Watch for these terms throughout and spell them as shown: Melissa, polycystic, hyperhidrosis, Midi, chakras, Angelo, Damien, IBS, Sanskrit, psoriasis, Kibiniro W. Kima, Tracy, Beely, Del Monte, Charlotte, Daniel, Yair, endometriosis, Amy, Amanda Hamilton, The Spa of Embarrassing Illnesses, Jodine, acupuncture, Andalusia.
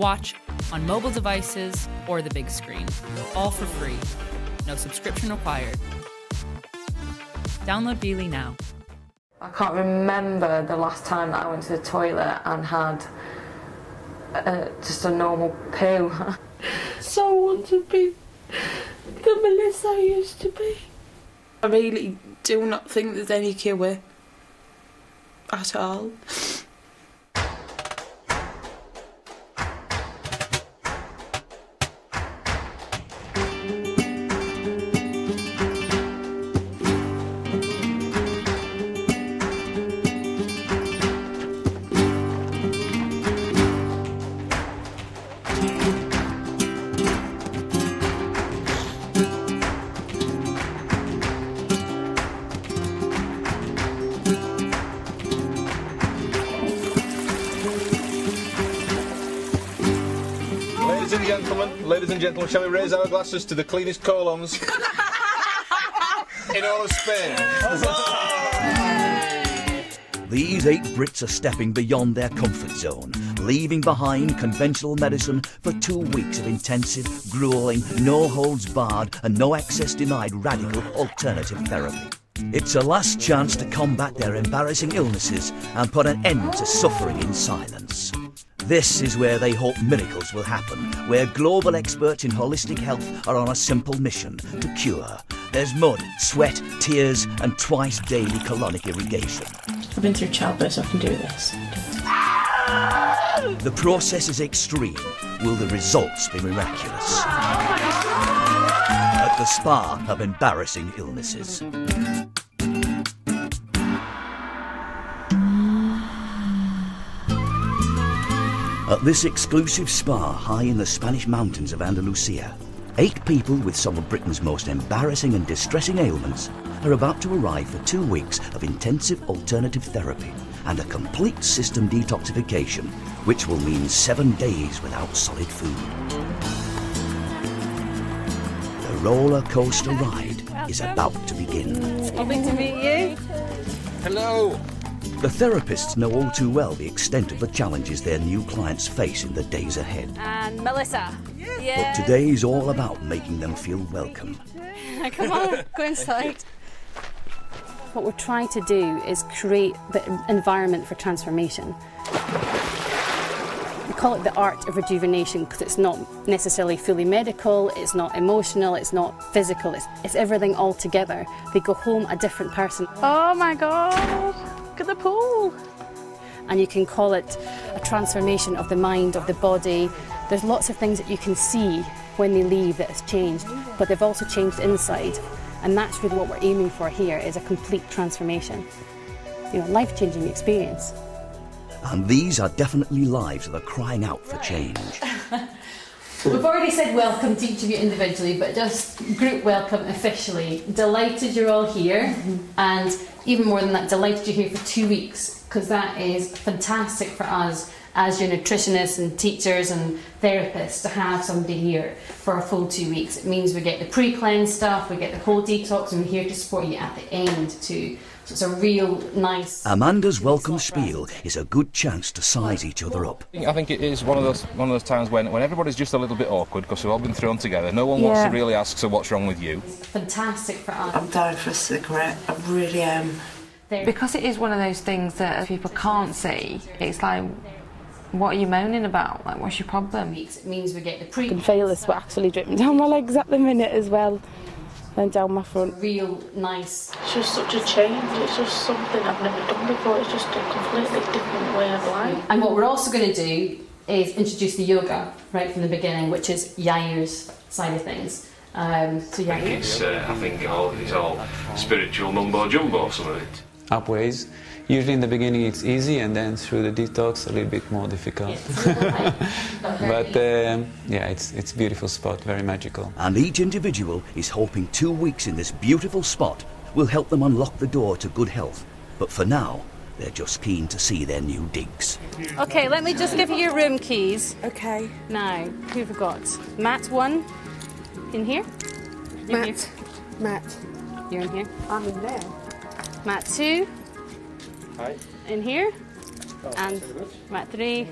watch on mobile devices or the big screen, all for free. No subscription required. Download Beely now. I can't remember the last time that I went to the toilet and had just a normal poo. So I want to be the Melissa I used to be. I really do not think there's any cure at all. Gentlemen, shall we raise our glasses to the cleanest colons in all of Spain? These 8 Brits are stepping beyond their comfort zone, leaving behind conventional medicine for 2 weeks of intensive, gruelling, no-holds-barred and no-access-denied radical alternative therapy. It's a last chance to combat their embarrassing illnesses and put an end to suffering in silence. This is where they hope miracles will happen, where global experts in holistic health are on a simple mission to cure. There's mud, sweat, tears, and twice daily colonic irrigation. I've been through childbirth, so I can do this. The process is extreme. Will the results be miraculous? At the spa of embarrassing illnesses. At this exclusive spa high in the Spanish mountains of Andalusia, 8 people with some of Britain's most embarrassing and distressing ailments are about to arrive for 2 weeks of intensive alternative therapy and a complete system detoxification, which will mean 7 days without solid food. The roller coaster ride is about to begin. Happy to meet you. Hello. The therapists know all too well the extent of the challenges their new clients face in the days ahead. And Melissa. Yes. But today's all about making them feel welcome. Come on, go inside. What we're trying to do is create the environment for transformation. We call it the art of rejuvenation because it's not necessarily fully medical, it's not emotional, it's not physical, it's everything all together. They go home a different person. Oh my God. At the pool, and you can call it a transformation of the mind, of the body. There's lots of things that you can see when they leave that has changed, but they've also changed inside, and that's really what we're aiming for here, is a complete transformation, you know, life-changing experience. And these are definitely lives that are crying out for change. We've already said welcome to each of you individually, but just group welcome officially. Delighted you're all here, and even more than that, delighted you're here for 2 weeks, because that is fantastic for us as your nutritionists and teachers and therapists to have somebody here for a full 2 weeks. It means we get the pre-cleanse stuff, we get the whole detox, and we're here to support you at the end too. So it's a real nice... Amanda's welcome spiel is a good chance to size each other up. I think it is one of those times when everybody's just a little bit awkward because we've all been thrown together. No one wants to really ask, so what's wrong with you? It's fantastic for us. I'm dying for a cigarette, I really am. Because it is one of those things that people can't see, it's like... What are you moaning about? Like, what's your problem? It means we get the pre. And failures were actually dripping down my legs at the minute as well, and down my front. Real nice. It's just such a change. It's just something I've never done before. It's just a completely different way of life. And what we're also going to do is introduce the yoga right from the beginning, which is Yair's side of things. So Yair. I think it's all spiritual mumbo jumbo. Some of it. Upways. Usually in the beginning it's easy, and then through the detox a little bit more difficult. But yeah, it's a beautiful spot, very magical. And each individual is hoping 2 weeks in this beautiful spot will help them unlock the door to good health. But for now, they're just keen to see their new digs. Okay, let me just give you your room keys. Okay. Now, who have we got? Matt 1, in here? Matt. You're in here? I'm in there. Matt 2. In here, and Matt 3,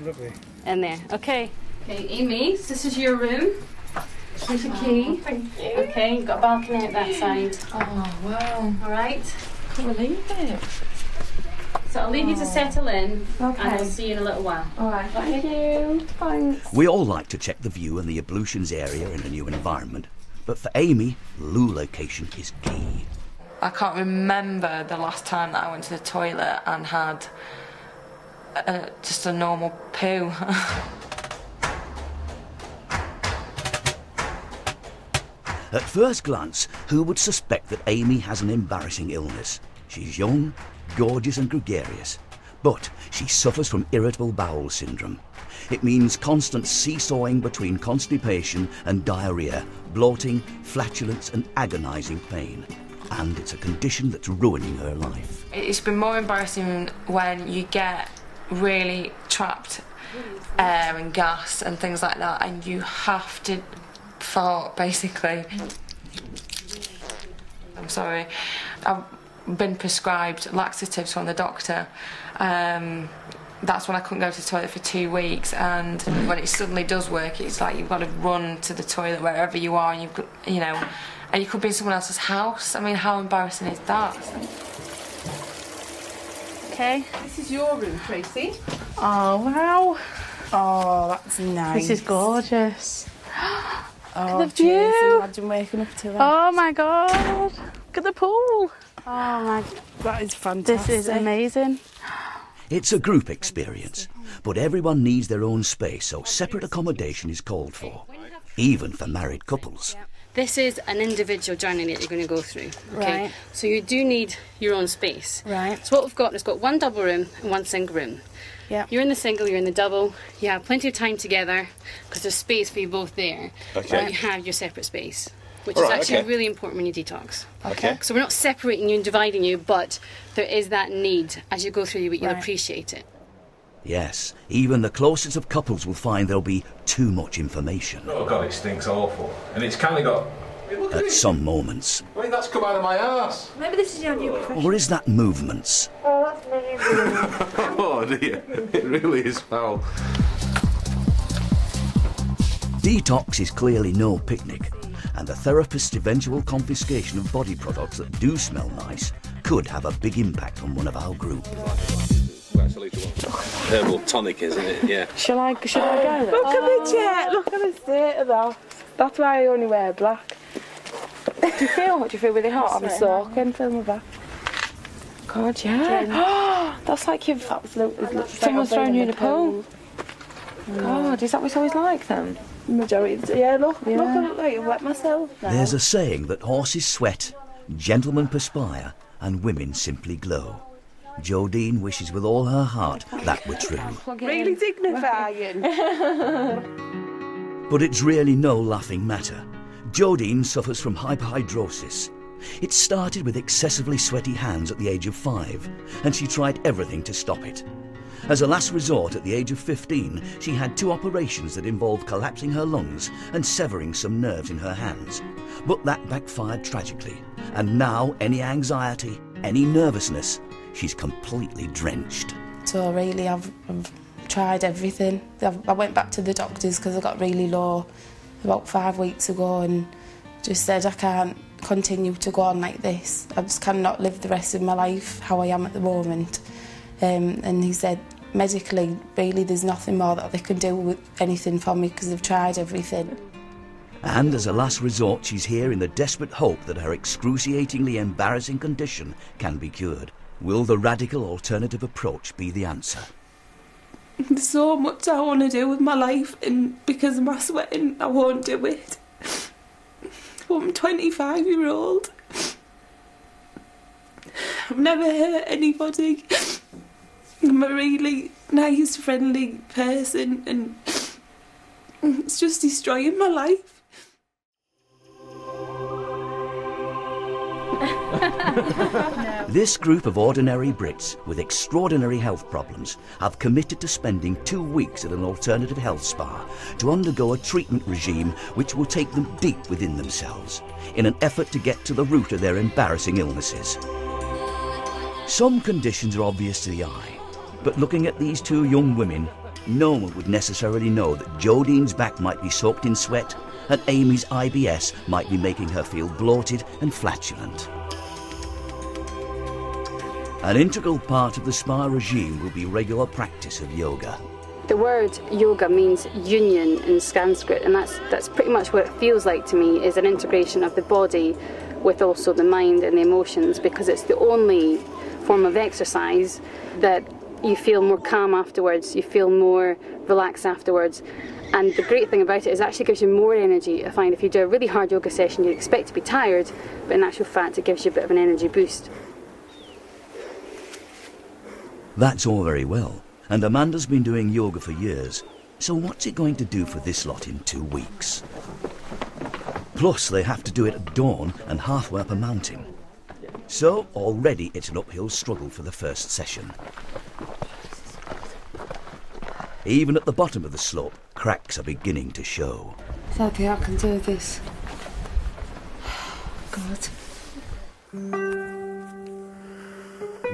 in there. Okay, Okay, Amy, so this is your room. Here's a key. Thank you. Okay, you've got a balcony at that side. Oh, wow. All right. I can't believe it. So I'll leave you to settle in, and I'll see you in a little while. All right. Thank you. Thanks. We all like to check the view and the ablutions area in a new environment, but for Amy, location is key. I can't remember the last time that I went to the toilet and had just a normal poo. At first glance, who would suspect that Amy has an embarrassing illness? She's young, gorgeous and gregarious, but she suffers from irritable bowel syndrome. It means constant seesawing between constipation and diarrhea, bloating, flatulence and agonising pain. And it's a condition that's ruining her life. It's been more embarrassing when you get really trapped air and gas and things like that, and you have to fart, basically. I'm sorry. I've been prescribed laxatives from the doctor. That's when I couldn't go to the toilet for 2 weeks, and when it suddenly does work, it's like you've got to run to the toilet wherever you are, and you've got, you know, and you could be in someone else's house. I mean, how embarrassing is that? Okay, this is your room, Tracy. Oh, wow. Oh, that's nice. This is gorgeous. Oh, the view. Imagine waking up to that. Oh my God! Look at the pool. Oh my, that is fantastic. This is amazing. It's a group experience, but everyone needs their own space, so separate accommodation is called for, even for married couples. This is an individual journey that you're going to go through. Okay? Right. So you do need your own space. Right. So what we've got is one double room and one single room. Yeah. You're in the single, you're in the double. You have plenty of time together because there's space for you both there. Okay. But you have your separate space, which is actually really important when you detox. Okay. So we're not separating you and dividing you, but there is that need as you go through your week. You'll appreciate it. Yes, even the closest of couples will find there'll be too much information. Oh God, it stinks awful, and it's kind of got... At some moments... Wait, that's come out of my arse! Maybe this is your new profession. Or is that movements? Oh, that's amazing. Oh dear, it really is foul. Detox is clearly no picnic, and the therapist's eventual confiscation of body products that do smell nice could have a big impact on one of our group. Herbal tonic, isn't it? Yeah. Shall I go then? Look at the jet. Look at the state of that. That's why I only wear black. Do you feel really hot? I'm soaking. Feel my back. God, yeah. That's like you've someone's thrown you in a pool. God, is that what it's always like then? Majority. Yeah. Look. Like I've wet myself. Now. There's a saying that horses sweat, gentlemen perspire, and women simply glow. Jodine wishes with all her heart that were true. Really dignifying. But it's really no laughing matter. Jodine suffers from hyperhidrosis. It started with excessively sweaty hands at the age of 5, and she tried everything to stop it. As a last resort, at the age of 15, she had 2 operations that involved collapsing her lungs and severing some nerves in her hands. But that backfired tragically, and now any anxiety, any nervousness, she's completely drenched. So really, I've tried everything. I went back to the doctors because I got really low about 5 weeks ago and just said I can't continue to go on like this. I just cannot live the rest of my life how I am at the moment. And he said, medically, really, there's nothing more that they can do with anything for me because they've tried everything. And as a last resort, she's here in the desperate hope that her excruciatingly embarrassing condition can be cured. Will the radical alternative approach be the answer? There's so much I want to do with my life, and because of my sweating, I won't do it. But I'm 25-year-old. I've never hurt anybody. I'm a really nice, friendly person, and it's just destroying my life. This group of ordinary Brits with extraordinary health problems have committed to spending 2 weeks at an alternative health spa to undergo a treatment regime which will take them deep within themselves in an effort to get to the root of their embarrassing illnesses. Some conditions are obvious to the eye, but looking at these 2 young women, No one would necessarily know that Jodine's back might be soaked in sweat and Amy's IBS might be making her feel bloated and flatulent. An integral part of the spa regime will be regular practice of yoga. The word yoga means union in Sanskrit, and that's pretty much what it feels like to me, is an integration of the body with also the mind and the emotions, because it's the only form of exercise that you feel more calm afterwards, you feel more relaxed afterwards. And the great thing about it is it actually gives you more energy. I find if you do a really hard yoga session, you expect to be tired, but in actual fact it gives you a bit of an energy boost. That's all very well. And Amanda's been doing yoga for years, so what's it going to do for this lot in 2 weeks? Plus, they have to do it at dawn and halfway up a mountain. So, already it's an uphill struggle for the first session. Even at the bottom of the slope, cracks are beginning to show. I don't think I can do this. God.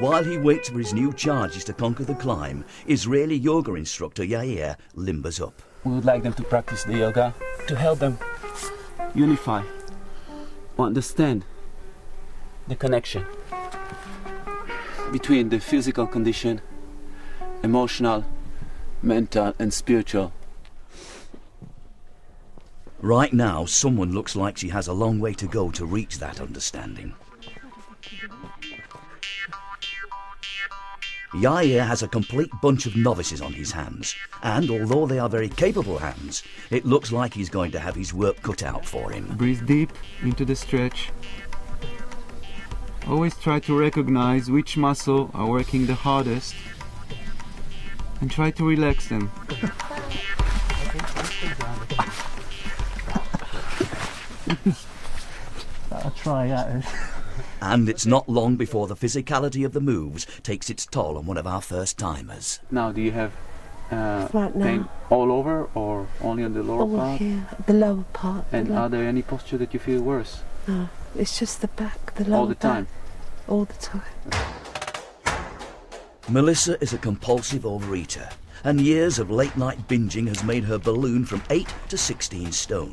While he waits for his new charges to conquer the climb, Israeli yoga instructor Yair limbers up. We would like them to practice the yoga to help them unify, understand the connection between the physical condition, emotional, mental and spiritual. Right now, someone looks like she has a long way to go to reach that understanding. Yair has a complete bunch of novices on his hands, and although they are very capable hands, it looks like he's going to have his work cut out for him. Breathe deep into the stretch. Always try to recognize which muscles are working the hardest and try to relax them. I'll try that. And it's not long before the physicality of the moves takes its toll on one of our first-timers. Now, do you have pain all over or only on the lower part? Here, the lower part. And are there any posture that you feel worse? No, it's just the back, the lower all the time? Back, all the time. Melissa is a compulsive overeater, and years of late-night binging has made her balloon from 8 to 16 stone.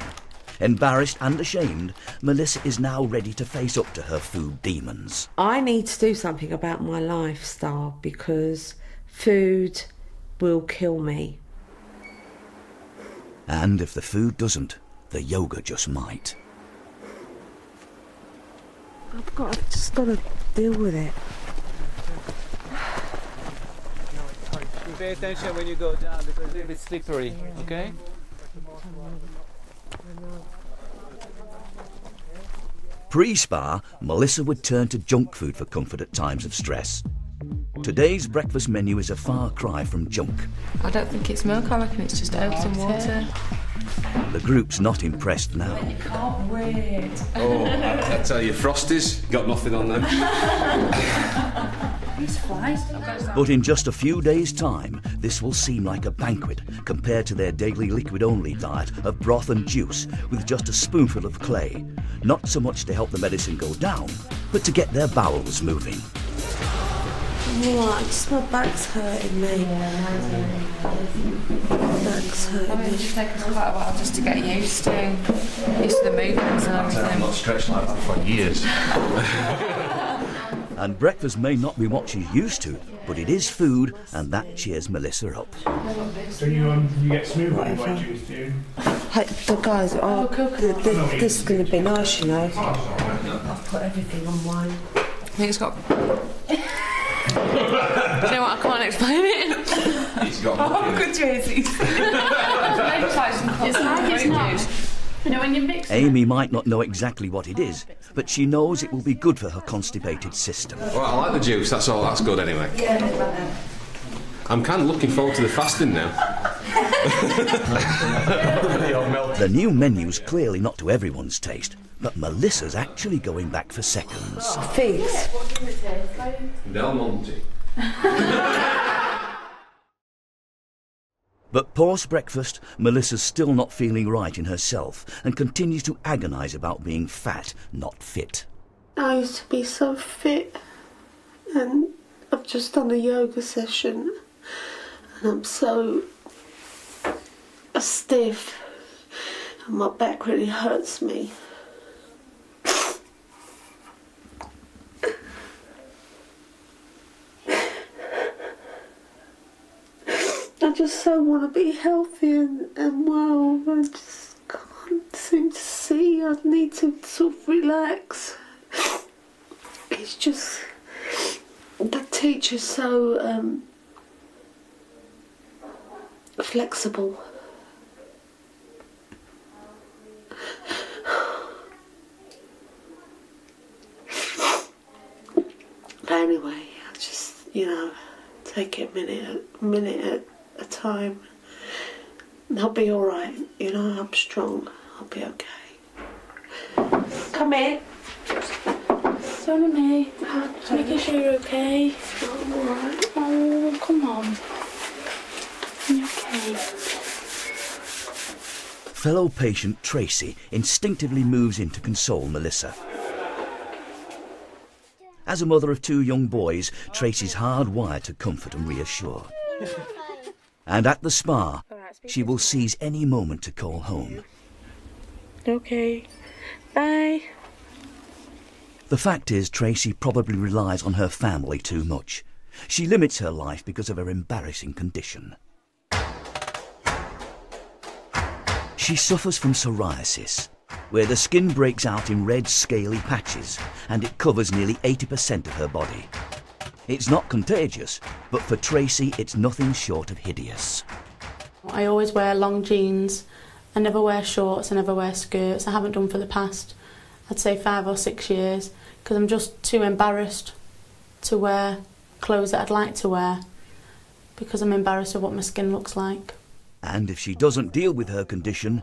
Embarrassed and ashamed, Melissa is now ready to face up to her food demons. I need to do something about my lifestyle because food will kill me. And if the food doesn't, the yoga just might. I've just got to deal with it. Pay attention when you go down because it's a bit slippery, okay? Pre-spa, Melissa would turn to junk food for comfort at times of stress. Today's breakfast menu is a far cry from junk. I don't think it's milk, I reckon it's just oats and water. The group's not impressed now. You can't wait. Oh, I tell you, Frosties, got nothing on them. But in just a few days' time, this will seem like a banquet compared to their daily liquid-only diet of broth and juice with just a spoonful of clay. Not so much to help the medicine go down, but to get their bowels moving. What? Just my back's hurting me. My back's hurting me. It's taken quite a while just to get used to the movements and everything. I've not stretched like that for years. And breakfast may not be what she's used to, but it is food, and that cheers Melissa up. So you get smooth on what you used to? Hey, guys, this is going to be nice, you know. I've put everything on mine. I think it's got... Do you know what, I can't explain it. It's got... Oh, good Tracy. It's like it's not. Amy might not know exactly what it is, but she knows it will be good for her constipated system. Well, I like the juice, that's all, that's good anyway. Yeah. I'm kind of looking forward to the fasting now. The new menu's clearly not to everyone's taste, but Melissa's actually going back for seconds. Figs. Del Monte. But post-breakfast, Melissa's still not feeling right in herself and continues to agonise about being fat, not fit. I used to be so fit, and I've just done a yoga session and I'm so stiff and my back really hurts me. I just so want to be healthy and well, I just can't seem to see. I need to sort of relax. It's just, the teacher's so flexible. But anyway, I just, you know, take it minute at a time. I'll be all right, you know, I'm strong, I'll be okay. Come in. It's only me. Just making sure you're okay. I'm all right. Oh, come on. You're okay. Fellow patient Tracy instinctively moves in to console Melissa. As a mother of two young boys, Tracy's hardwired to comfort and reassure. And at the spa, she will seize any moment to call home. Okay. Bye. The fact is, Tracy probably relies on her family too much. She limits her life because of her embarrassing condition. She suffers from psoriasis, where the skin breaks out in red, scaly patches, and it covers nearly 80% of her body. It's not contagious, but for Tracy, it's nothing short of hideous. I always wear long jeans. I never wear shorts, I never wear skirts. I haven't done for the past, I'd say 5 or 6 years, because I'm just too embarrassed to wear clothes that I'd like to wear because I'm embarrassed of what my skin looks like. And if she doesn't deal with her condition,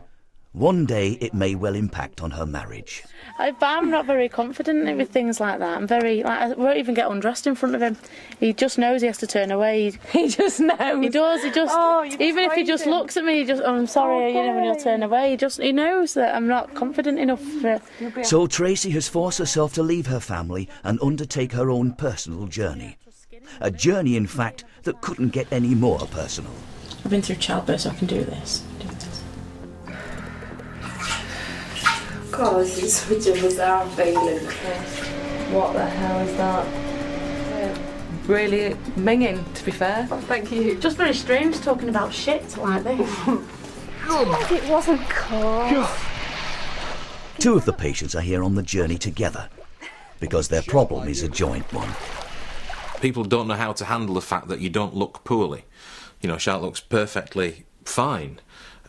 one day it may well impact on her marriage. But I'm not very confident with things like that. I'm very, like, I won't even get undressed in front of him. He just knows he has to turn away. He just knows. He does. He just, oh, even if he just looks at me, he just, oh, I'm sorry, okay. You know, and he'll turn away. He knows that I'm not confident enough for... So Tracy has forced herself to leave her family and undertake her own personal journey. A journey, in fact, that couldn't get any more personal. I've been through childbirth, so I can do this. God, it's such a bizarre feeling. What the hell is that? Really minging, to be fair. Thank you. Just very strange talking about shit like this. It wasn't cold. Two of the patients are here on the journey together because their problem is a joint one. People don't know how to handle the fact that you don't look poorly. You know, Charlotte looks perfectly fine.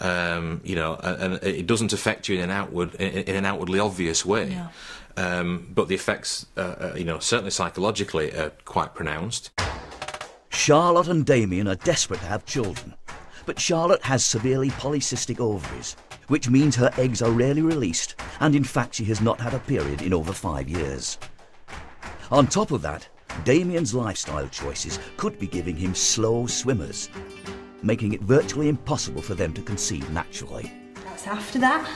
You know, and it doesn't affect you in an outwardly obvious way, yeah. But the effects, you know, certainly psychologically, are quite pronounced. Charlotte and Damien are desperate to have children, but Charlotte has severely polycystic ovaries, which means her eggs are rarely released, and in fact she has not had a period in over 5 years. On top of that, Damien's lifestyle choices could be giving him slow swimmers, making it virtually impossible for them to conceive naturally. That's after that.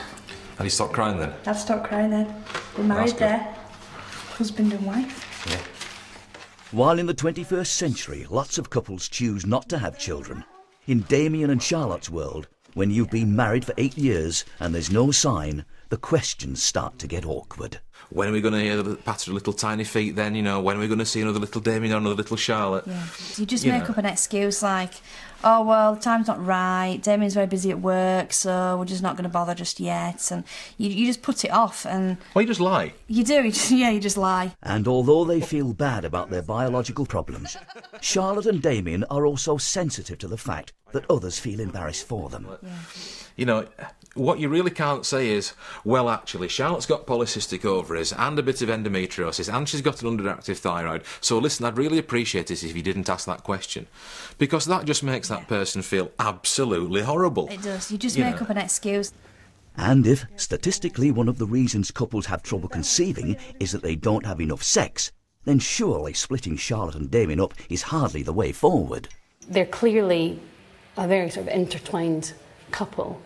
And he stopped crying then? I've stopped crying then. We're married there. Husband and wife. Yeah. While in the 21st century, lots of couples choose not to have children, in Damien and Charlotte's world, when you've been married for 8 years and there's no sign, the questions start to get awkward. When are we going to hear the patter of little tiny feet then, you know? When are we going to see another little Damien or another little Charlotte? Yeah. You just make up an excuse like, oh, well, the time's not right, Damien's very busy at work, so we're just not going to bother just yet. And you just put it off and... Well, you just lie. You do, you just lie. And although they feel bad about their biological problems, Charlotte and Damien are also sensitive to the fact that others feel embarrassed for them. Yeah. You know, what you really can't say is, well, actually, Charlotte's got polycystic ovaries and a bit of endometriosis and she's got an underactive thyroid, so listen, I'd really appreciate it if you didn't ask that question. Because that just makes that person feel absolutely horrible. It does. You just make up an excuse. And if, statistically, one of the reasons couples have trouble conceiving is that they don't have enough sex, then surely splitting Charlotte and Damien up is hardly the way forward. They're clearly a very sort of intertwined couple.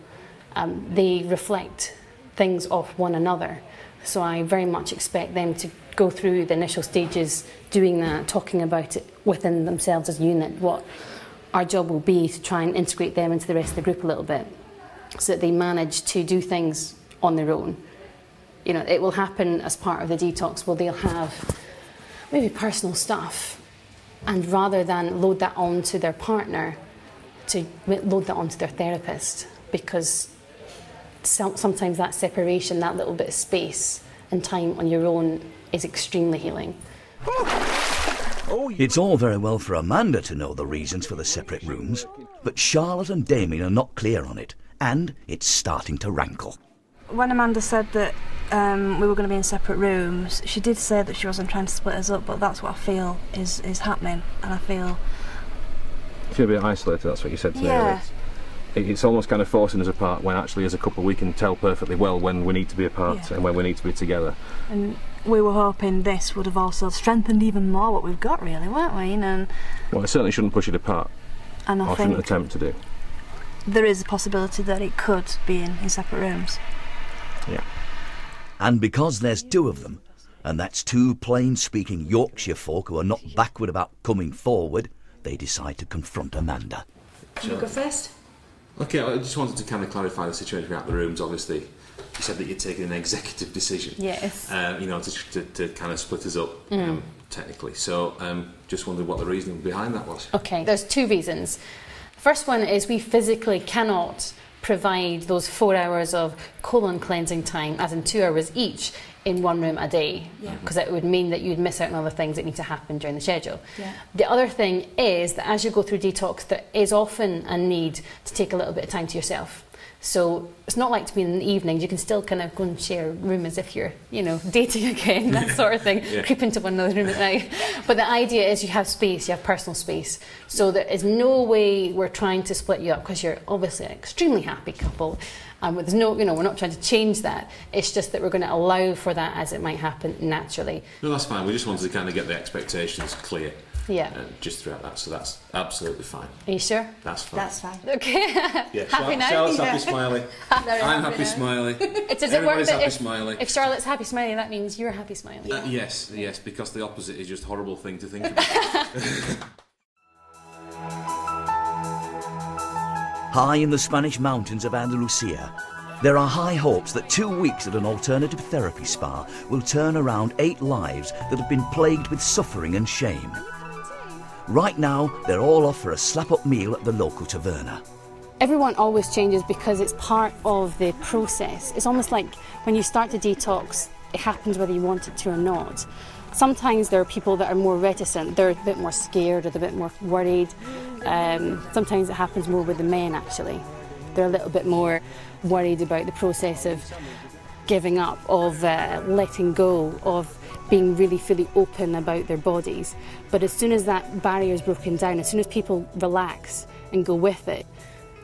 They reflect things off one another, so I very much expect them to go through the initial stages doing that, talking about it within themselves as a unit. What our job will be to try and integrate them into the rest of the group a little bit. so that they manage to do things on their own. You know, it will happen as part of the detox where they'll have maybe personal stuff, and rather than load that onto their partner, to load that onto their therapist, because sometimes that separation, that little bit of space and time on your own is extremely healing. It's all very well for Amanda to know the reasons for the separate rooms, but Charlotte and Damien are not clear on it, and it's starting to rankle. When Amanda said that we were going to be in separate rooms, she did say that she wasn't trying to split us up, but that's what I feel is happening, and I feel... You feel a bit isolated, that's what you said today. Yeah. It's almost kind of forcing us apart, when actually as a couple we can tell perfectly well when we need to be apart, yeah, and when we need to be together. And we were hoping this would have also strengthened even more what we've got, really, weren't we? And well, it certainly shouldn't push it apart, and I shouldn't attempt to do. There is a possibility that it could be in separate rooms. Yeah. And because there's two of them, and that's two plain-speaking Yorkshire folk who are not backward about coming forward, they decide to confront Amanda. Can you go first? Okay, I just wanted to kind of clarify the situation about the rooms. Obviously, you said that you're taking an executive decision. Yes. You know, to kind of split us up, technically. So, just wondered what the reasoning behind that was. Okay, there's two reasons. First one is we physically cannot provide those 4 hours of colon cleansing time, as in 2 hours each, in one room a day, because it would mean that you'd miss out on other things that need to happen during the schedule. Yeah. The other thing is that as you go through detox, there is often a need to take a little bit of time to yourself. So it's not like to be in the evenings, you can still kind of go and share a room as if you're, you know, dating again, that sort of thing, creep into one another's room at night. But the idea is you have space, you have personal space. So there is no way we're trying to split you up, because you're obviously an extremely happy couple. There's no, you know, we're not trying to change that. It's just that we're going to allow for that as it might happen naturally. No, that's fine. We just wanted to kind of get the expectations clear. Yeah. Just throughout that, so that's absolutely fine. Are you sure? That's fine. That's fine. Okay. Yeah. Happy now. Charlotte's happy, smiley. I'm happy, smiley. Everybody's happy, smiley. If Charlotte's happy, smiley, that means you're happy, smiley. Yes, yes, because the opposite is just a horrible thing to think about. High in the Spanish mountains of Andalusia, there are high hopes that 2 weeks at an alternative therapy spa will turn around 8 lives that have been plagued with suffering and shame. Right now, they're all off for a slap-up meal at the local taverna. Everyone always changes because it's part of the process. It's almost like when you start to detox, it happens whether you want it to or not. Sometimes there are people that are more reticent, they're a bit more scared or they're a bit more worried. Sometimes it happens more with the men, actually. They're a little bit more worried about the process of giving up, of letting go, of being really fully open about their bodies. But as soon as that barrier is broken down, as soon as people relax and go with it,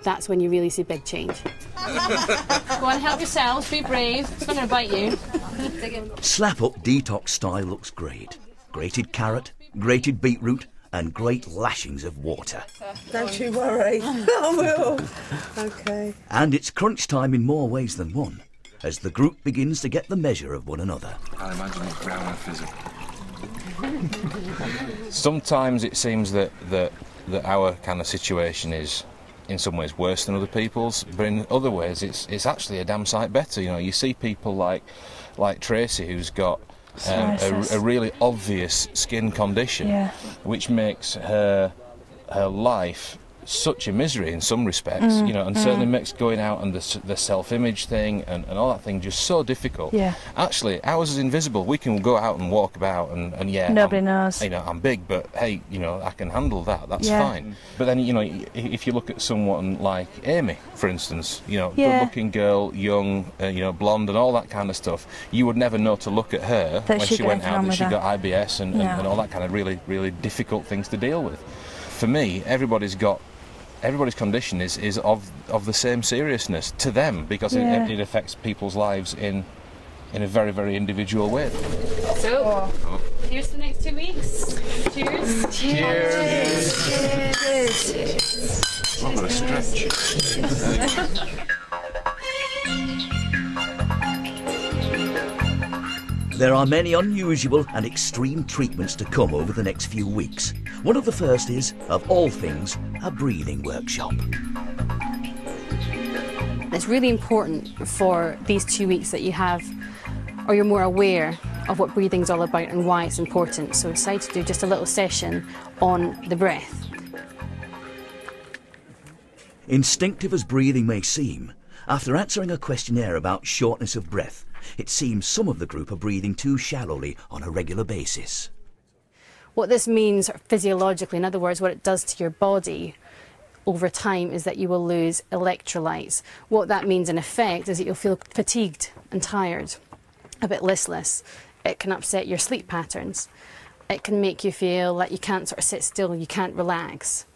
that's when you really see big change. Go on, help yourselves, be brave, it's not going to bite you. Slap-up detox style looks great. Grated carrot, grated beetroot, and great lashings of water. Don't you worry, I will. Okay. And it's crunch time in more ways than one, as the group begins to get the measure of one another. I imagine it's brown and fizzy. Sometimes it seems that our kind of situation is in some ways worse than other people's, but in other ways it's actually a damn sight better. You know, you see people like Tracy, who's got a really obvious skin condition, which makes her life such a misery in some respects, you know, and certainly makes going out and the self-image thing and all that thing just so difficult. Yeah. Actually, ours is invisible. We can go out and walk about and yeah, nobody knows. You know, I'm big, but hey, you know, I can handle that. That's fine. But then, you know, if you look at someone like Amy, for instance, you know, good-looking girl, young, you know, blonde, and all that kind of stuff, you would never know to look at her that when she went out that she got IBS and all that kind of really, really difficult things to deal with. For me, everybody's condition is of the same seriousness to them, because it affects people's lives in a very, very individual way. So, here's the next 2 weeks. Cheers. Cheers. Cheers. Cheers. Cheers. I'm going to stretch. There are many unusual and extreme treatments to come over the next few weeks. One of the first is, of all things, a breathing workshop. It's really important for these 2 weeks that you have, or you're more aware of what breathing's all about and why it's important. So we decided to do just a little session on the breath. Instinctive as breathing may seem, after answering a questionnaire about shortness of breath, it seems some of the group are breathing too shallowly on a regular basis. What this means physiologically, in other words, what it does to your body over time is that you will lose electrolytes. What that means in effect is that you'll feel fatigued and tired, a bit listless. It can upset your sleep patterns. It can make you feel like you can't sort of sit still, you can't relax.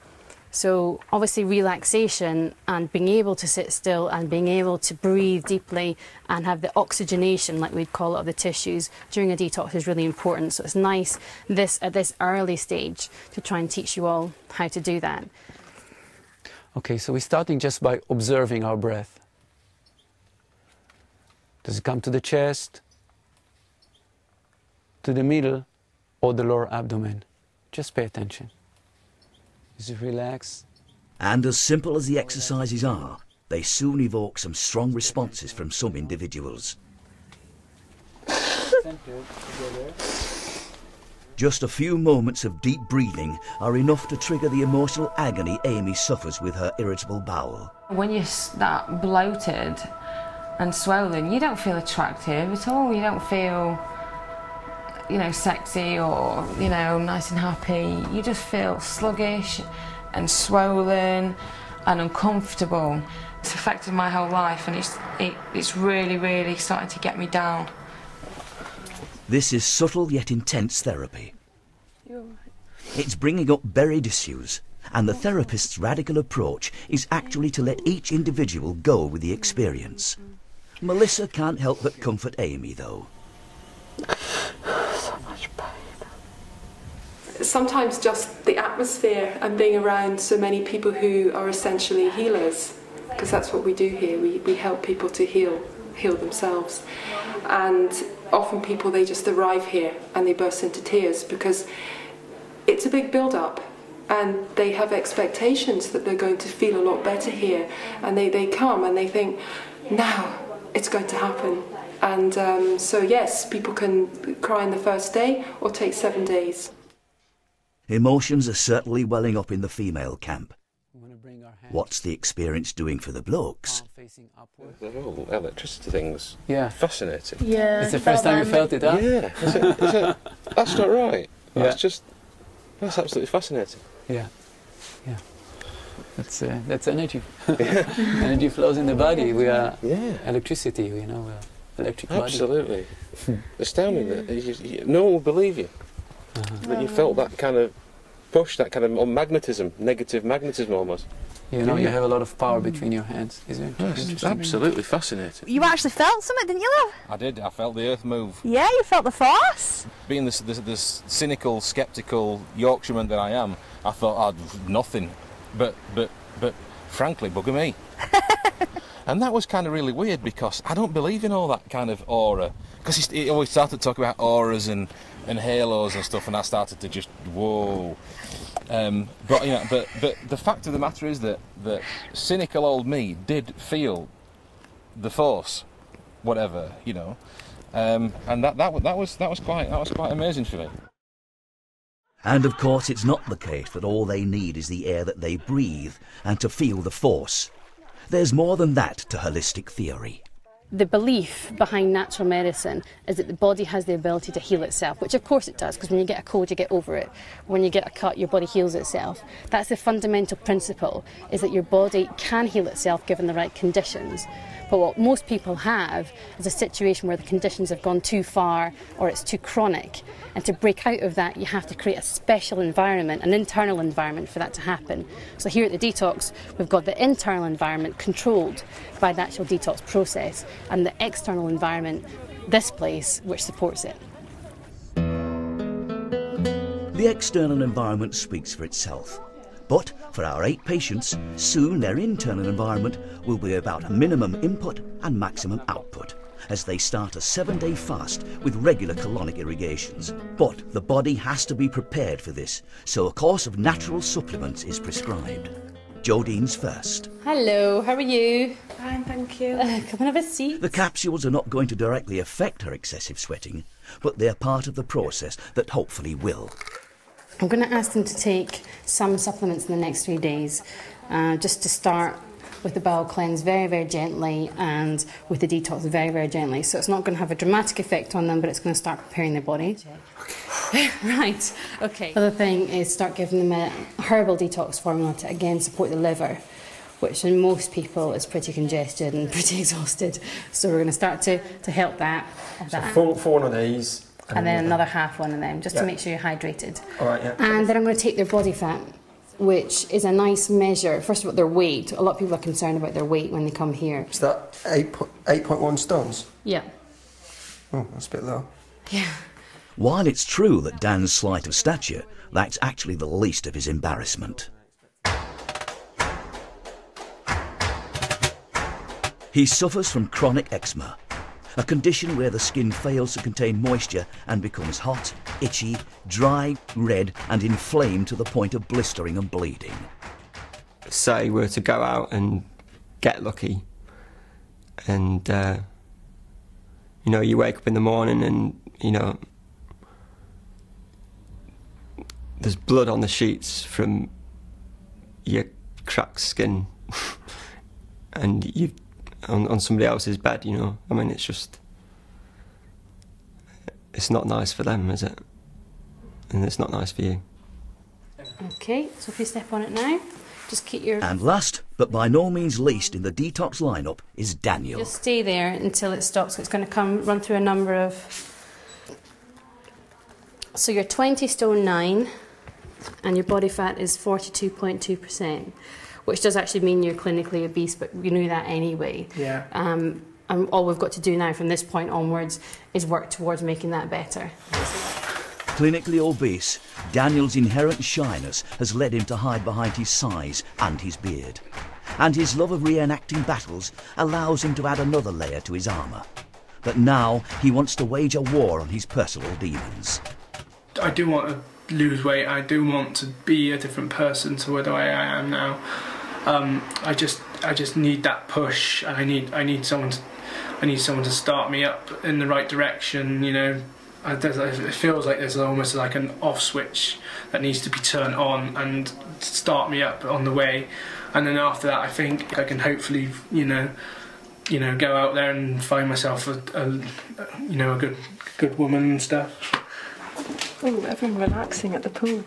So obviously relaxation and being able to sit still and being able to breathe deeply and have the oxygenation, like we'd call it, of the tissues during a detox is really important. So it's nice at this early stage to try and teach you all how to do that. Okay, so we're starting just by observing our breath. Does it come to the chest, to the middle, or the lower abdomen? Just pay attention. Relax. And as simple as the exercises are, they soon evoke some strong responses from some individuals. Just a few moments of deep breathing are enough to trigger the emotional agony Amy suffers with her irritable bowel. When you're that bloated and swollen, you don't feel attractive at all. You don't feel, you know, sexy or, you know, nice and happy. You just feel sluggish and swollen and uncomfortable. It's affected my whole life, and it's really, really starting to get me down. This is subtle yet intense therapy. It's bringing up buried issues, and the therapist's radical approach is actually to let each individual go with the experience. Melissa can't help but comfort Amy, though. Sometimes just the atmosphere and being around so many people who are essentially healers, because that's what we do here, we help people to heal themselves. And often people, they just arrive here and they burst into tears because it's a big build-up and they have expectations that they're going to feel a lot better here, and they come and they think, now it's going to happen. And so yes, people can cry on the first day or take 7 days. Emotions are certainly welling up in the female camp. What's the experience doing for the blokes? They're all electricity things. Yeah. Fascinating. Yeah. It's the first time you felt it, huh? Yeah. Is it? That's not right. Yeah. That's absolutely fascinating. Yeah. Yeah. That's energy. Yeah. Energy flows in the body. We are electricity, you know, we're electric body. Absolutely. Astounding. Yeah. No one will believe you. That you felt that kind of push, that kind of magnetism, negative magnetism almost. You know, you have a lot of power between your hands. Isn't it? It's absolutely fascinating. You actually felt something, didn't you, love? I did. I felt the earth move. Yeah, you felt the force. Being this cynical, sceptical Yorkshireman that I am, I thought I'd nothing, but frankly, bugger me. And that was kind of really weird because I don't believe in all that kind of aura. Because he always started talking about auras and halos and stuff, and I started to just whoa. But you know, but the fact of the matter is that cynical old me did feel the force, whatever, you know, and that was quite amazing for me. And of course, it's not the case that all they need is the air that they breathe and to feel the force. There's more than that to holistic theory. The belief behind natural medicine is that the body has the ability to heal itself, which of course it does, because when you get a cold, you get over it. When you get a cut, your body heals itself. That's the fundamental principle, is that your body can heal itself given the right conditions. But what most people have is a situation where the conditions have gone too far or it's too chronic. And to break out of that, you have to create a special environment, an internal environment for that to happen. So here at the detox, we've got the internal environment controlled by the actual detox process and the external environment, this place, which supports it. The external environment speaks for itself. But for our 8 patients, soon their internal environment will be about minimum input and maximum output, as they start a 7-day fast with regular colonic irrigations. But the body has to be prepared for this, so a course of natural supplements is prescribed. Jodine's first. Hello, how are you? Fine, thank you. Come and have a seat. The capsules are not going to directly affect her excessive sweating, but they're part of the process that hopefully will. I'm going to ask them to take some supplements in the next 3 days, just to start with the bowel cleanse very, very gently and with the detox very, very gently. So it's not going to have a dramatic effect on them, but it's going to start preparing their body. Okay. Right, OK. The other thing is start giving them a herbal detox formula to, again, support the liver, which in most people is pretty congested and pretty exhausted. So we're going to start to help that. So four of these. And then another half one of them, just to make sure you're hydrated. All right, yeah. And then I'm going to take their body fat, which is a nice measure, first of all, their weight. A lot of people are concerned about their weight when they come here. Is that 8.1 stones? Yeah. Oh, that's a bit low. Yeah. While it's true that Dan's slight of stature, that's actually the least of his embarrassment. He suffers from chronic eczema, a condition where the skin fails to contain moisture and becomes hot, itchy, dry, red and inflamed to the point of blistering and bleeding. Say we're to go out and get lucky and, you know, you wake up in the morning and, you know, there's blood on the sheets from your cracked skin and you've on somebody else's bed, you know. I mean, it's just... it's not nice for them, is it? And it's not nice for you. OK, so if you step on it now, just keep your... And last, but by no means least in the detox lineup, is Daniel. Just stay there until it stops. It's going to come, run through a number of... So you're 20 stone 9, and your body fat is 42.2%. which does actually mean you're clinically obese, but you knew that anyway. Yeah. And all we've got to do now from this point onwards is work towards making that better. Clinically obese, Daniel's inherent shyness has led him to hide behind his size and his beard. And his love of reenacting battles allows him to add another layer to his armour. But now he wants to wage a war on his personal demons. I do want to lose weight. I do want to be a different person to what I am now. I just need that push, and I need someone to start me up in the right direction. You know, it feels like there's almost like an off switch that needs to be turned on and start me up on the way. And then after that, I think I can hopefully, you know, go out there and find myself a good woman and stuff. Oh, everyone relaxing at the pool.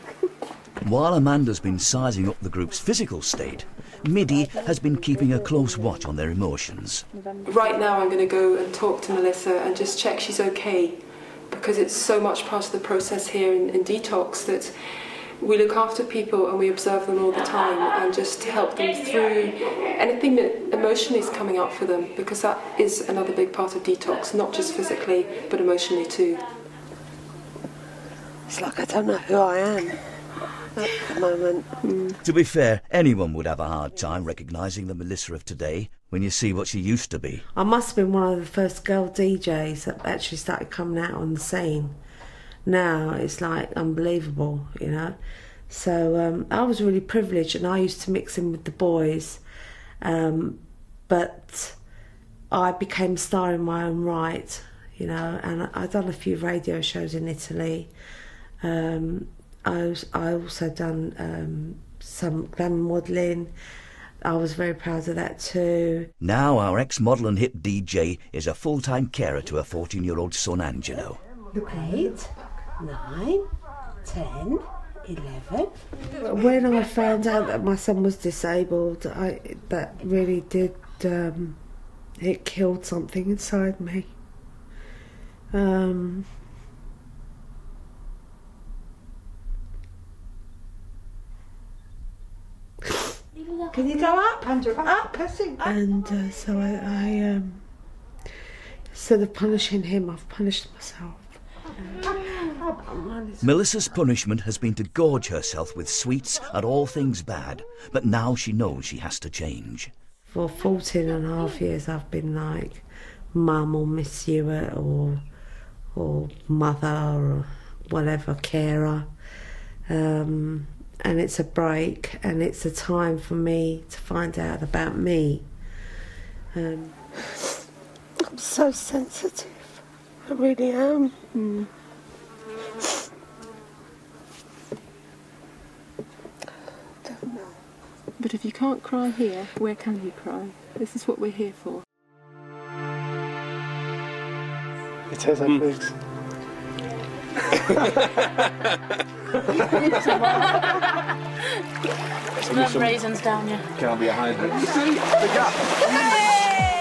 While Amanda's been sizing up the group's physical state, Midi has been keeping a close watch on their emotions. Right now I'm going to go and talk to Melissa and just check she's okay, because it's so much part of the process here in detox that we look after people and we observe them all the time and just help them through anything that emotionally is coming up for them, because that is another big part of detox, not just physically but emotionally too. It's like I don't know who I am at the moment. Mm. To be fair, anyone would have a hard time recognising the Melissa of today when you see what she used to be. I must have been one of the first girl DJs that actually started coming out on the scene. Now it's like unbelievable, you know. So I was really privileged and I used to mix in with the boys, but I became a star in my own right, you know, and I've done a few radio shows in Italy. I also done some glam modelling. I was very proud of that too. Now our ex-model and hip DJ is a full-time carer to her 14-year-old son Angelo. 8, 9, 10, 11. When I found out that my son was disabled, that really did, it killed something inside me. Can you go up? Up, and so instead of punishing him, I've punished myself. Melissa's punishment has been to gorge herself with sweets and all things bad, but now she knows she has to change. For 14 and a half years, I've been like, Mum or Miss Hewitt or mother or whatever, carer. and it's a break, and it's a time for me to find out about me. I'm so sensitive. I really am. Mm. I don't know. But if you can't cry here, where can you cry? This is what we're here for. It has our legs. There's raisins down here. Can't be a hybrid.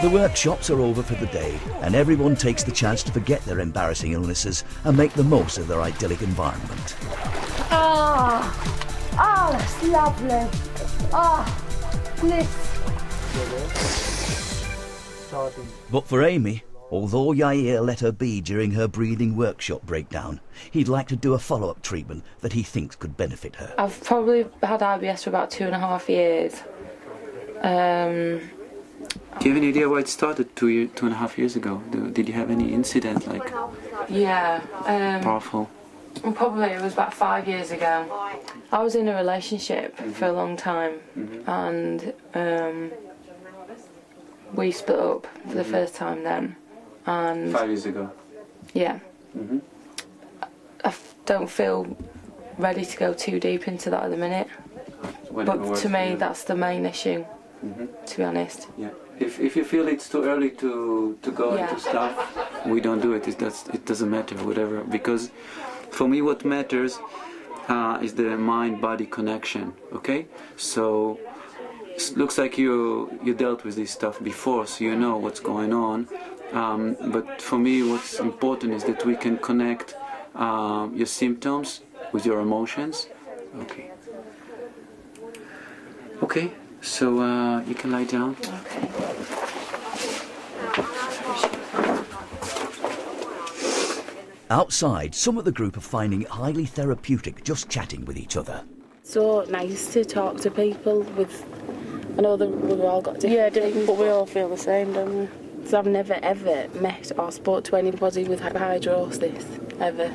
The workshops are over for the day, and everyone takes the chance to forget their embarrassing illnesses and make the most of their idyllic environment. Ah, that's lovely. Bliss. But for Amy, although Yair let her be during her breathing workshop breakdown, he'd like to do a follow-up treatment that he thinks could benefit her. I've probably had IBS for about 2.5 years. Do you have any idea why it started two and a half years ago? Did you have any incident like? Yeah. Powerful. Probably it was about 5 years ago. I was in a relationship for a long time, and we split up for the first time then. And 5 years ago? Yeah. I don't feel ready to go too deep into that at the minute. But to me, that's the main issue, to be honest. Yeah. If you feel it's too early to go into stuff, we don't do it. It doesn't matter, whatever. Because for me, what matters is the mind-body connection, okay? So it looks like you dealt with this stuff before, so you know what's going on. But for me, what's important is that we can connect your symptoms with your emotions. Okay. Okay, so you can lie down. Okay. Outside, some of the group are finding it highly therapeutic just chatting with each other. So nice to talk to people with... I know that we've all got different things, but we all feel the same, don't we? So I've never ever met or spoke to anybody with hydrosis, ever.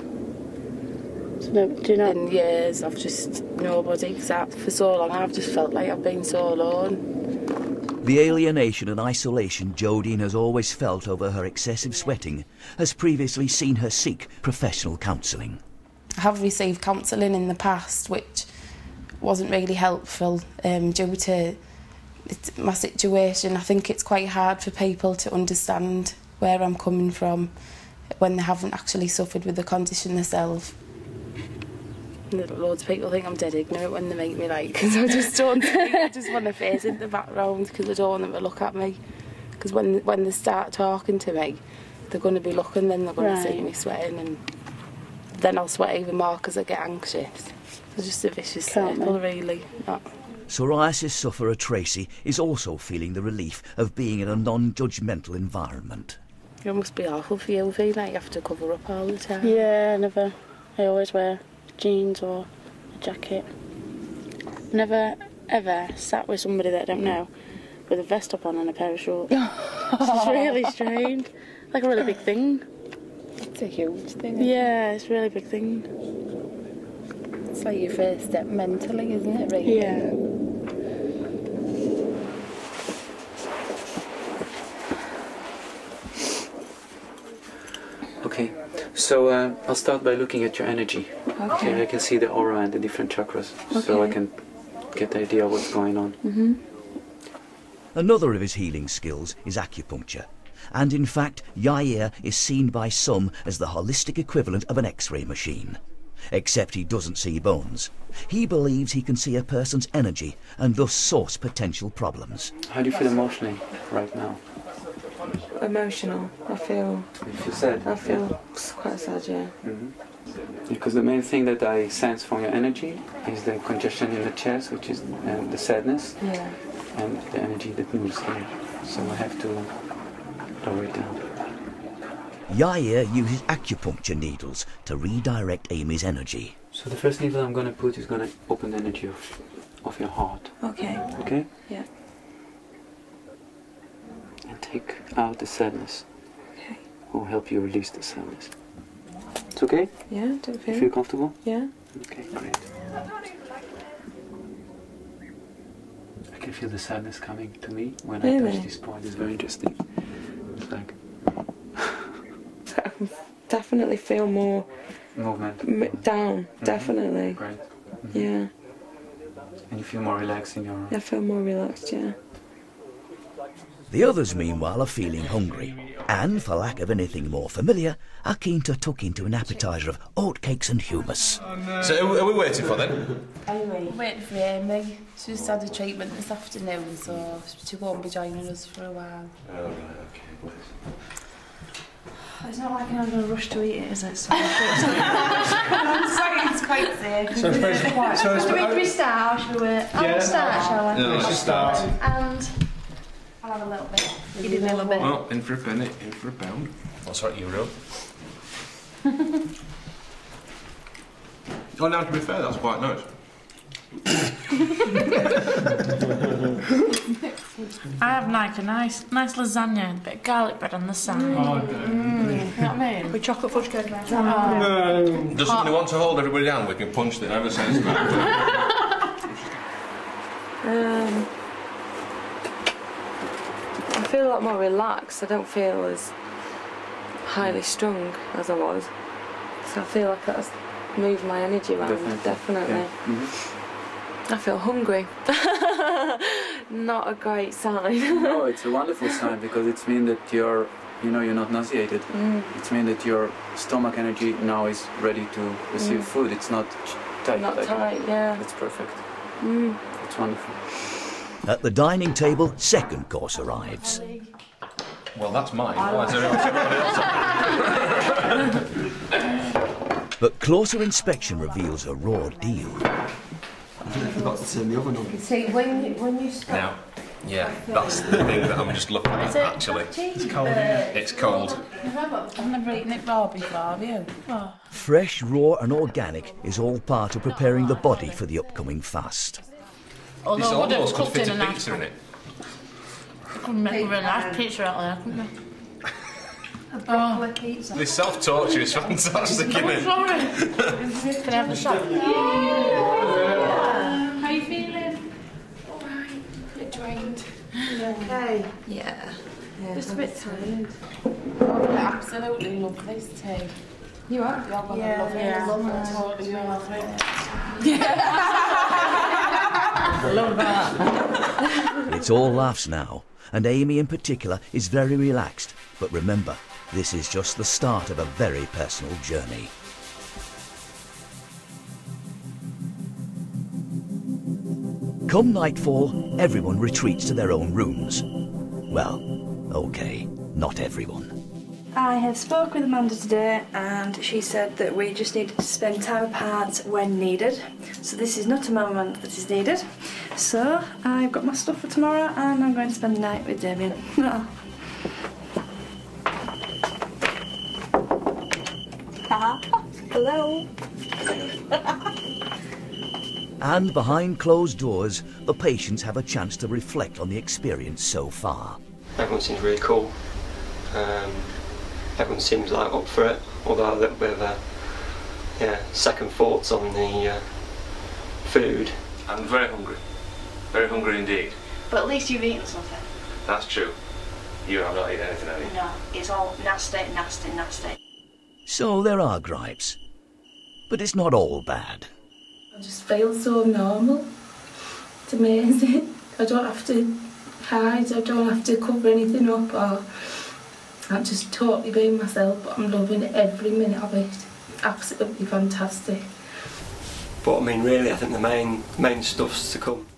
So no, do you know? In years, I've just nobody, because for so long I've just felt like I've been so alone. The alienation and isolation Jodine has always felt over her excessive sweating has previously seen her seek professional counselling. I have received counselling in the past, which wasn't really helpful due to my situation. I think it's quite hard for people to understand where I'm coming from when they haven't actually suffered with the condition themselves. Loads of people think I'm dead ignorant when they meet me, like, because I just don't think, I just want to face in the background because I don't want them to look at me. Because when they start talking to me, they're going to be looking, then they're going to see me sweating, and then I'll sweat even more because I get anxious. It's just a vicious circle, really. Not. Psoriasis sufferer Tracy is also feeling the relief of being in a non-judgmental environment. It must be awful for you, V, like you have to cover up all the time. Yeah, I never. I always wear jeans or a jacket. Never, ever sat with somebody that I don't know with a vest up on and a pair of shorts. It's really strange. Like a really big thing. It's a huge thing. Yeah, it's a really big thing. It's like your first step mentally, isn't it, really? Yeah. Okay, so I'll start by looking at your energy. Okay. I can see the aura and the different chakras, so I can get the idea of what's going on. Another of his healing skills is acupuncture. And in fact, Yair is seen by some as the holistic equivalent of an X-ray machine. Except he doesn't see bones. He believes he can see a person's energy and thus source potential problems. How do you feel emotionally right now? Emotional. I feel sad. I feel quite sad, yeah. Because the main thing that I sense from your energy is the congestion in the chest, which is the sadness, and the energy that moves here. So I have to lower it down. Yair uses acupuncture needles to redirect Amy's energy. So the first needle I'm going to put is going to open the energy of your heart. Okay. Okay? Yeah. And take out the sadness. Okay. Will help you release the sadness. It's okay? Yeah, don't feel. You feel comfortable? Yeah. Okay, great. can feel the sadness coming to me when I touch this point. It's very interesting. It's like... I can definitely feel more... movement. Down, definitely. Right. Mm-hmm. Yeah. And you feel more relaxed in your... I feel more relaxed, yeah. The others, meanwhile, are feeling hungry and, for lack of anything more familiar, are keen to tuck into an appetiser of oatcakes and hummus. So, who are we waiting for, then? Anyway, waiting for Amy. She's had a treatment this afternoon, so she won't be joining us for a while. Oh, right, OK. It's not like I'm in a rush to eat it, is it? So I'm sorry, it's quite safe. So, should we start, shall we? I'll start, shall I? No, let's just start. And... I'll have a little bit. You did a little bit. Well, in for a penny, in for a pound. Oh, sorry, euro. Oh, now to be fair, that's quite nice. I have like a nice lasagna and a bit of garlic bread on the side. Oh, okay. You know what I mean? With chocolate fudge cake. Oh. Does somebody want to hold everybody down? We can punch them. Ever since. I feel a lot more relaxed. I don't feel as highly strung as I was. So I feel like that's moved my energy around, definitely. Yeah. Mm-hmm. I feel hungry. Not a great sign. No, it's a wonderful sign because it means that you're, you know, you're not nauseated. Mm. It means that your stomach energy now is ready to receive food. It's not tight. Not tight, yeah. It's perfect. Mm. It's wonderful. At the dining table, second course arrives. Well, that's mine. Why is everybody else? But closer inspection reveals a raw deal. I think I forgot to turn the oven on. See, when you stop... Now, yeah, that's the thing that I'm just looking at, actually. It's cold, isn't it? It's cold. I've never eaten it raw before, have you? Oh. Fresh, raw and organic is all part of preparing the body for the upcoming fast. Although this almost could fit a pizza in it. I couldn't make a real nice pizza out there, couldn't I? A broccoli pizza. This self-torture is fantastic, isn't it? I'm sorry. Can I have a shot? Yeah. How are you feeling? All right. A bit drained. Okay. Yeah. Just a bit tired. I absolutely love this tea. You are? Yeah. I love that. It's all laughs now, and Amy in particular is very relaxed. But remember, this is just the start of a very personal journey. Come nightfall, everyone retreats to their own rooms. Well, okay, not everyone. I have spoken with Amanda today and she said that we just needed to spend time apart when needed. So this is not a moment that is needed. So I've got my stuff for tomorrow and I'm going to spend the night with Damien. Hello. And behind closed doors, the patients have a chance to reflect on the experience so far. Everyone seems really cool. Everyone seems like up for it, although a little bit of second thoughts on the food. I'm very hungry indeed. But at least you've eaten something. That's true. You have not eaten anything, have you? No, it's all nasty, nasty, nasty. So there are gripes, but it's not all bad. I just feel so normal. It's amazing. I don't have to hide, I don't have to cover anything up or... I'm just totally being myself, but I'm loving every minute of it. Absolutely fantastic. But I mean, really, I think the main stuff's to come.